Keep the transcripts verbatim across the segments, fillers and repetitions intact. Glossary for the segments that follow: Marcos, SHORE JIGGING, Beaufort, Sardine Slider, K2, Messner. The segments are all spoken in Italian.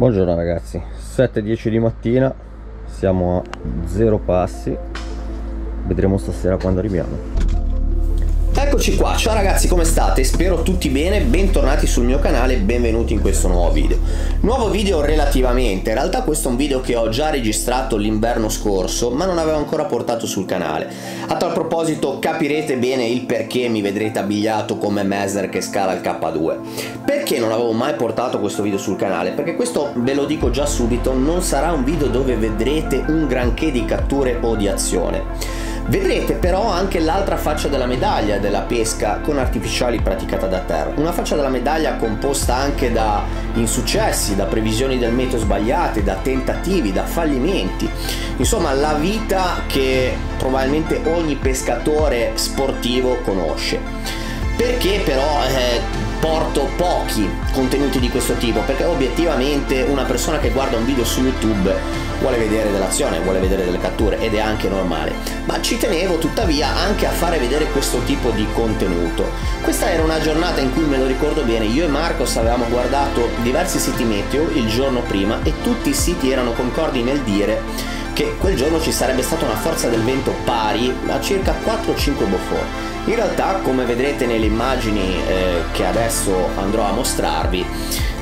Buongiorno ragazzi, sette e dieci di mattina, siamo a zero passi, vedremo stasera quando arriviamo. Eccoci qua, ciao ragazzi, come state? Spero tutti bene, bentornati sul mio canale e benvenuti in questo nuovo video. Nuovo video relativamente, in realtà questo è un video che ho già registrato l'inverno scorso ma non avevo ancora portato sul canale. A tal proposito capirete bene il perché mi vedrete abbigliato come Messner che scala il K due. Perché non avevo mai portato questo video sul canale? Perché questo, ve lo dico già subito, non sarà un video dove vedrete un granché di catture o di azione. Vedrete però anche l'altra faccia della medaglia della pesca con artificiali praticata da terra, una faccia della medaglia composta anche da insuccessi, da previsioni del meteo sbagliate, da tentativi, da fallimenti, insomma la vita che probabilmente ogni pescatore sportivo conosce. Perché però eh, porto pochi contenuti di questo tipo? Perché obiettivamente una persona che guarda un video su YouTube vuole vedere dell'azione, vuole vedere delle catture ed è anche normale, ma ci tenevo tuttavia anche a fare vedere questo tipo di contenuto. Questa era una giornata in cui, me lo ricordo bene, io e Marcos avevamo guardato diversi siti meteo il giorno prima e tutti i siti erano concordi nel dire che quel giorno ci sarebbe stata una forza del vento pari a circa quattro o cinque Beaufort. In realtà, come vedrete nelle immagini eh, che adesso andrò a mostrarvi,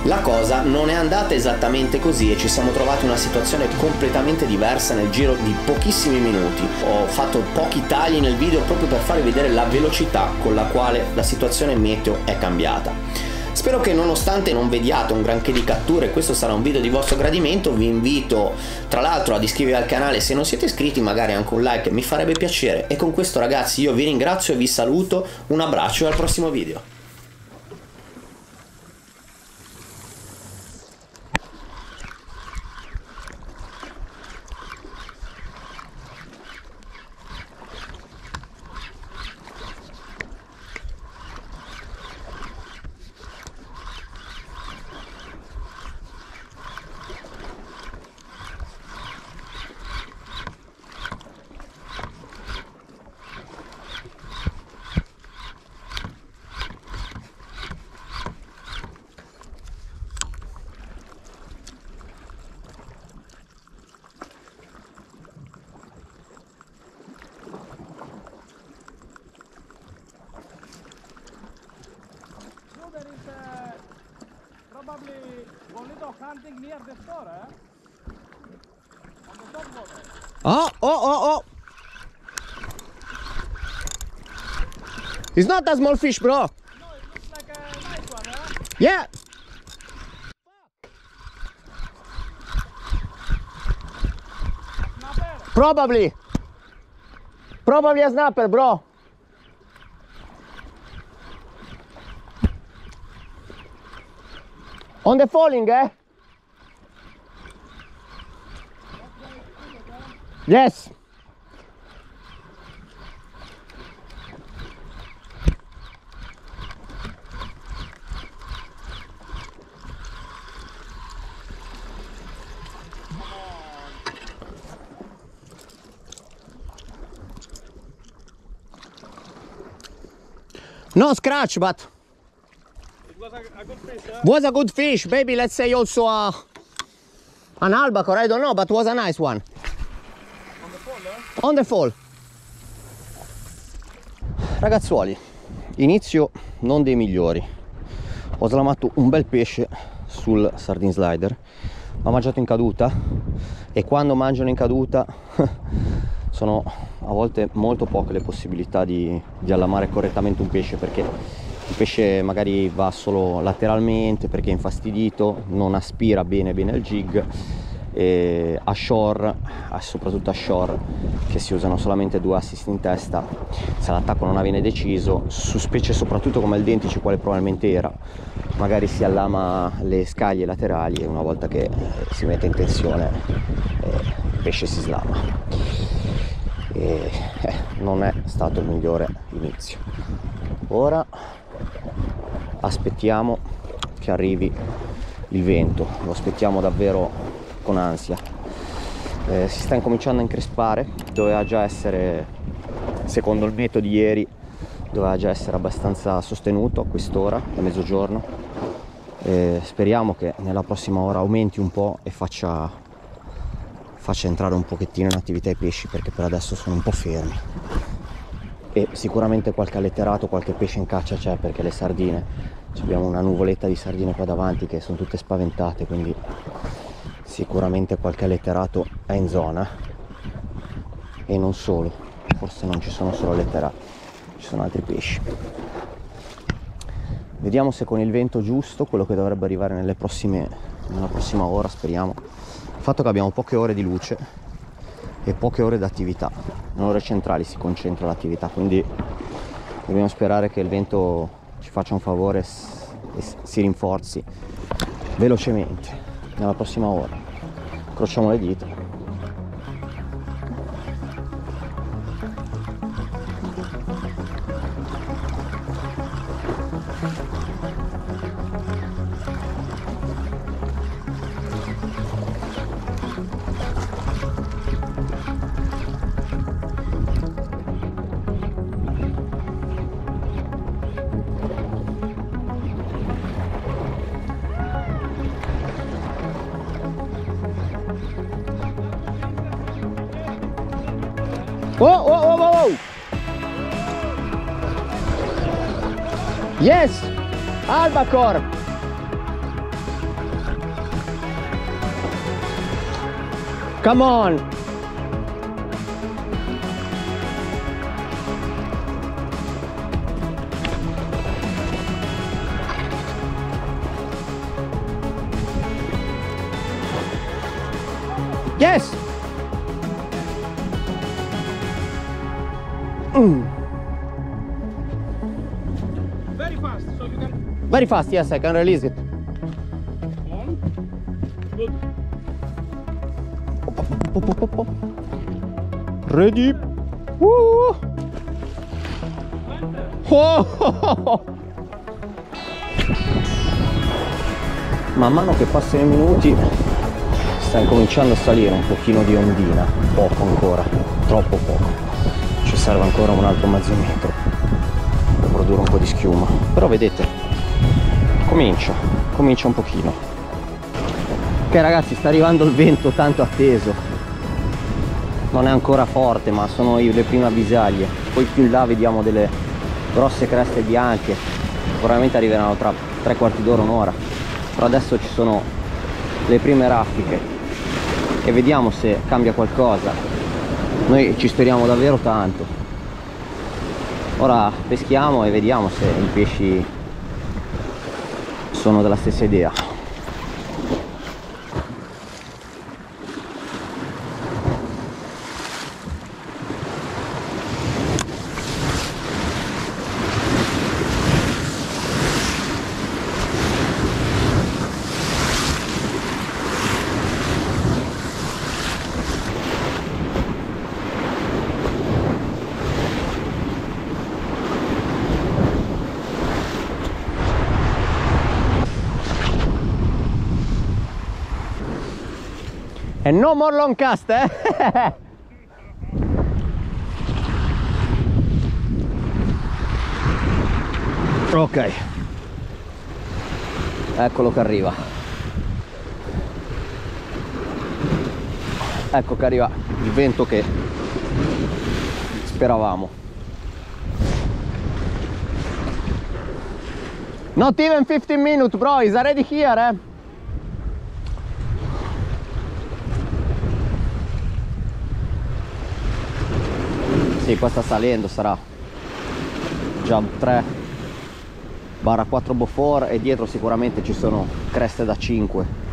la cosa non è andata esattamente così e ci siamo trovati in una situazione completamente diversa nel giro di pochissimi minuti. Ho fatto pochi tagli nel video proprio per farvi vedere la velocità con la quale la situazione meteo è cambiata. Spero che, nonostante non vediate un granché di catture, questo sarà un video di vostro gradimento. Vi invito tra l'altro ad iscrivervi al canale se non siete iscritti, magari anche un like, mi farebbe piacere. E con questo ragazzi io vi ringrazio e vi saluto, un abbraccio e al prossimo video. Probably one little hunting near the store, eh? On the top water. Oh, oh, oh, oh! It's not that small fish, bro. No, it looks like a nice one, eh? Yeah. Snapper. Probably. Probably a snapper, bro. On the falling, eh? Yes. No scratch, but was a, a good fish, huh? Was a good fish, baby. Let's say also uh, an albacore. I don't know, but was a nice one. On the fall, eh? On the fall. Ragazzuoli, inizio non dei migliori. Ho slamato un bel pesce sul Sardine Slider. L'ho mangiato in caduta e quando mangiano in caduta sono a volte molto poche le possibilità di, di allamare correttamente un pesce, perché il pesce magari va solo lateralmente perché è infastidito, non aspira bene bene il jig, e a shore, soprattutto a shore che si usano solamente due assist in testa, se l'attacco non viene deciso, su specie soprattutto come il dentice, quale probabilmente era, magari si allama le scaglie laterali e una volta che si mette in tensione eh, il pesce si slama. E, eh, non è stato il migliore inizio. Ora aspettiamo che arrivi il vento, lo aspettiamo davvero con ansia. Eh, si sta incominciando a increspare, doveva già essere, secondo il meteo di ieri, doveva già essere abbastanza sostenuto a quest'ora, a mezzogiorno, eh, speriamo che nella prossima ora aumenti un po' e faccia, faccia entrare un pochettino in attività i pesci, perché per adesso sono un po' fermi. E sicuramente qualche alletterato, qualche pesce in caccia c'è, perché le sardine, abbiamo una nuvoletta di sardine qua davanti che sono tutte spaventate, quindi sicuramente qualche alletterato è in zona. E non solo, forse non ci sono solo alletterati, ci sono altri pesci. Vediamo se con il vento giusto, quello che dovrebbe arrivare nelle prossime, nella prossima ora, speriamo. Il fatto che abbiamo poche ore di luce e poche ore d'attività, nelle ore centrali si concentra l'attività, quindi dobbiamo sperare che il vento ci faccia un favore e si rinforzi velocemente nella prossima ora. Crociamo le dita. Oh, oh, oh, oh, oh! Yes! Albacore! Come on! Yes! Very fast, so you can... Very fast, yes, I can release it. On. Good. Ready. Woo! Oh! Man mano che passano i minuti sta incominciando a salire un pochino di ondina, poco ancora, troppo poco. Ci serve ancora un altro mezzo metro per produrre un po' di schiuma, però vedete, comincia, comincia un pochino. Ok ragazzi, sta arrivando il vento tanto atteso, non è ancora forte ma sono le prime avvisaglie, poi più in là vediamo delle grosse creste bianche, probabilmente arriveranno tra tre quarti d'ora, un'ora, però adesso ci sono le prime raffiche e vediamo se cambia qualcosa. Noi ci speriamo davvero tanto. Ora peschiamo e vediamo se i pesci sono della stessa idea. And no more long cast, eh? Ok, eccolo che arriva. Ecco che arriva il vento che speravamo. Not even fifteen minutes, bro, is already here, eh? Sì, qua sta salendo, sarà già tre barra quattro Beaufort e dietro sicuramente ci sono creste da cinque.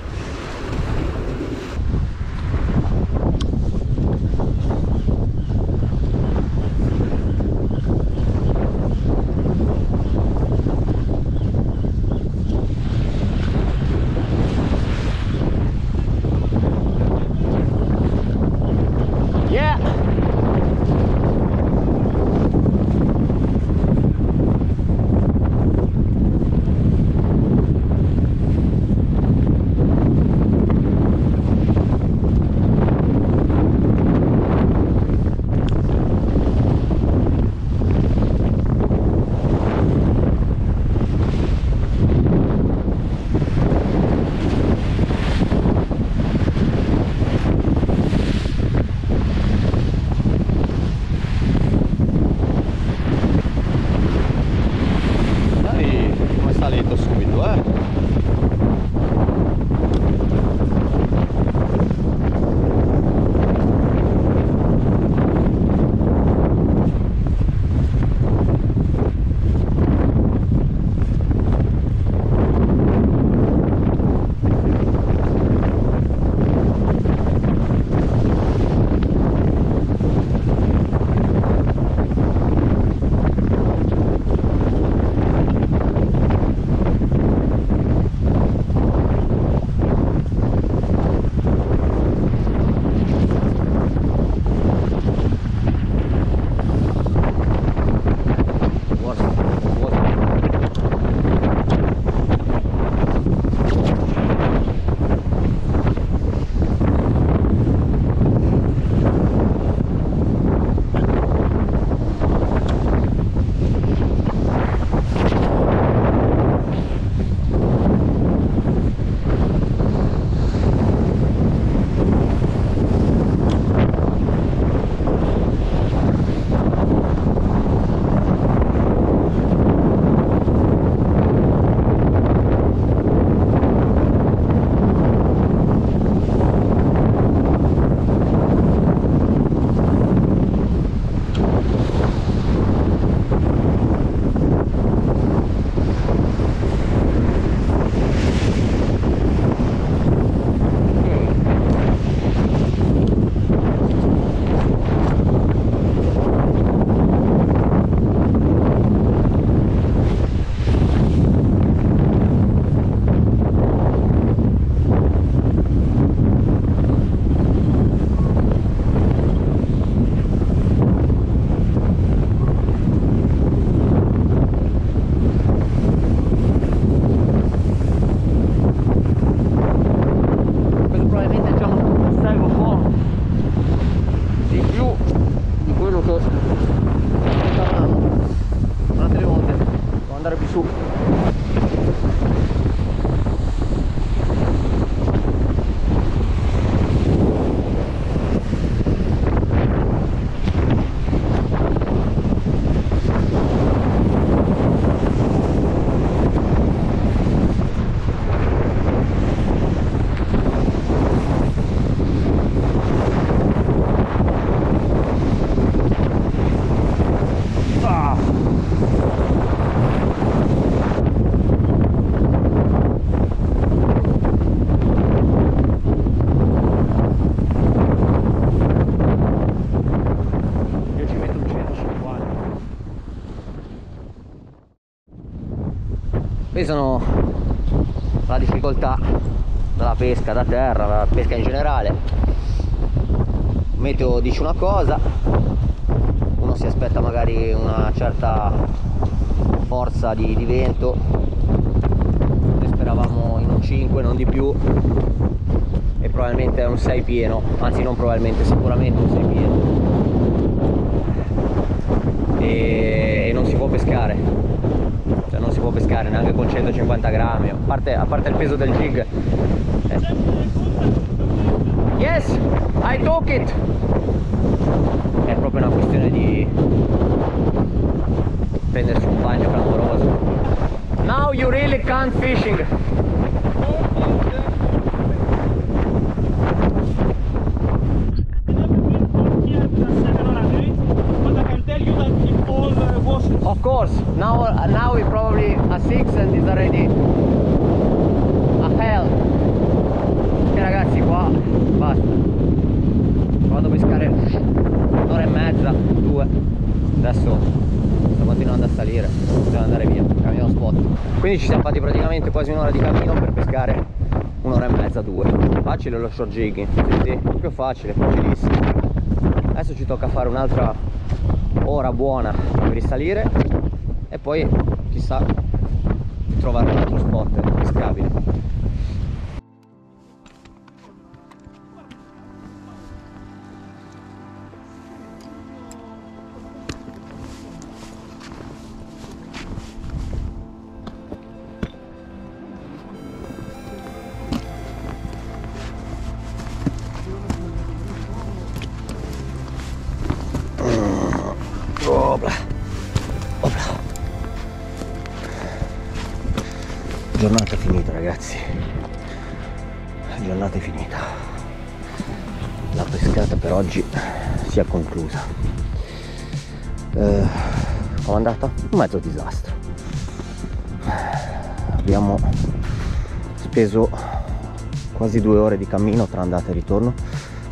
quali sono la difficoltà della pesca da terra, la pesca in generale. Meteo dice una cosa, uno si aspetta magari una certa forza di, di vento, noi speravamo in un cinque, non di più, e probabilmente è un sei pieno, anzi non probabilmente, sicuramente un sei pieno, e, e non si può pescare, cioè non si può pescare neanche con centocinquanta grammi, a parte, a parte il peso del jig. Yes, I took it! È proprio una questione di prendersi un bagno clamoroso. Now you really can't fishing. Of course, now now we probably a six and is already a hell. Ok ragazzi, qua basta. Vado a pescare un'ora e mezza, due. Adesso sto continuando a salire, devo andare via, cambiamo spot. Quindi ci siamo fatti praticamente quasi un'ora di cammino per pescare un'ora e mezza, due. Facile lo short jigging, sì, sì, più facile, facilissimo. Adesso ci tocca fare un'altra ora buona per risalire e poi chissà di trovare un altro spot pescabile. Giornata finita ragazzi, giornata è finita, la pescata per oggi si è conclusa. Eh, com'è andata? Un mezzo disastro, abbiamo speso quasi due ore di cammino tra andata e ritorno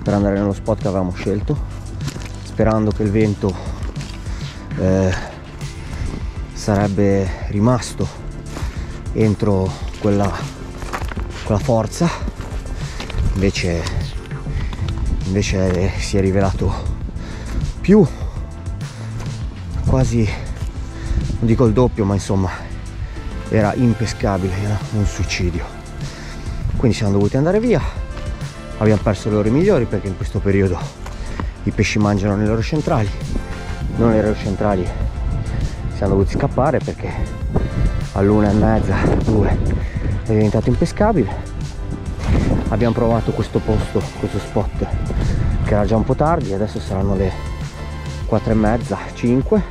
per andare nello spot che avevamo scelto, sperando che il vento eh, sarebbe rimasto entro quella, quella forza, invece, invece si è rivelato più, quasi, non dico il doppio, ma insomma era impescabile, era un suicidio. Quindi siamo dovuti andare via, abbiamo perso le ore migliori perché in questo periodo i pesci mangiano nelle ore centrali, non nelle ore centrali siamo dovuti scappare perché all'una e mezza, due, è diventato impescabile. Abbiamo provato questo posto, questo spot che era già un po' tardi, adesso saranno le quattro e mezza, cinque.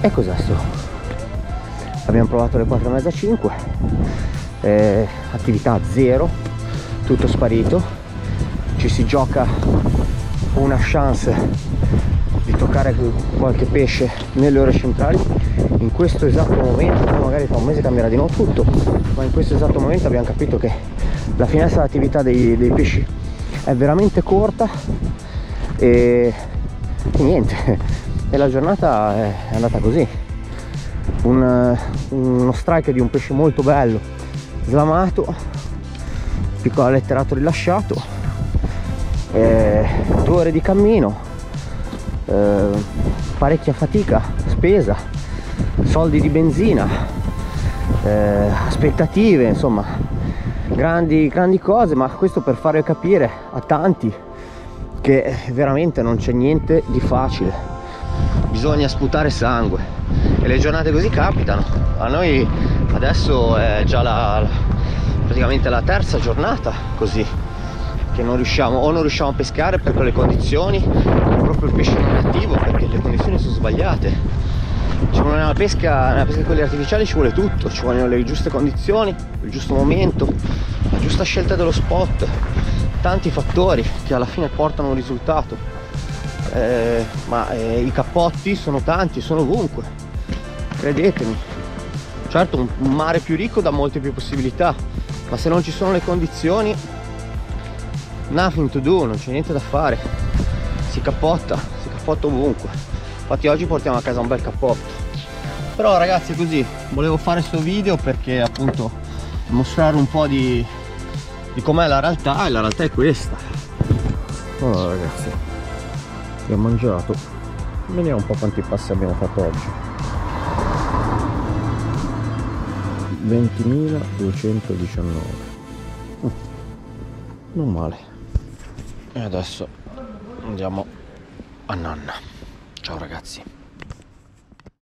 E cos'è questo? Abbiamo provato le quattro e mezza, cinque, eh, attività zero, tutto sparito, ci si gioca una chance di toccare qualche pesce nelle ore centrali. In questo esatto momento, magari tra un mese cambierà di nuovo tutto, ma in questo esatto momento abbiamo capito che la finestra d'attività dei, dei pesci è veramente corta e, e niente, e la giornata è andata così. Un, uno strike di un pesce molto bello, slamato, piccolo letterato rilasciato, e due ore di cammino. Eh, parecchia fatica, spesa, soldi di benzina, eh, aspettative, insomma grandi, grandi cose, ma questo per fare capire a tanti che veramente non c'è niente di facile, bisogna sputare sangue e le giornate così capitano. A noi adesso è già la, praticamente la terza giornata così che non riusciamo, o non riusciamo a pescare perché le condizioni, proprio il pesce non è attivo perché le condizioni sono sbagliate. Ci vuole nella pesca, nella pesca con gli artificiali ci vuole tutto, ci vogliono le giuste condizioni, il giusto momento, la giusta scelta dello spot, tanti fattori che alla fine portano a un risultato, eh, ma eh, i cappotti sono tanti, sono ovunque, credetemi. Certo, un mare più ricco dà molte più possibilità, ma se non ci sono le condizioni, nothing to do, non c'è niente da fare, si cappotta, si cappotta ovunque. Infatti oggi portiamo a casa un bel cappotto, Però ragazzi, così volevo fare questo video perché appunto mostrare un po' di, di com'è la realtà, e la realtà è questa. Allora ragazzi, abbiamo mangiato, vediamo un po' quanti passi abbiamo fatto oggi. ventimiladuecentoiciannove, mm, non male. E adesso andiamo a nanna. Ciao ragazzi.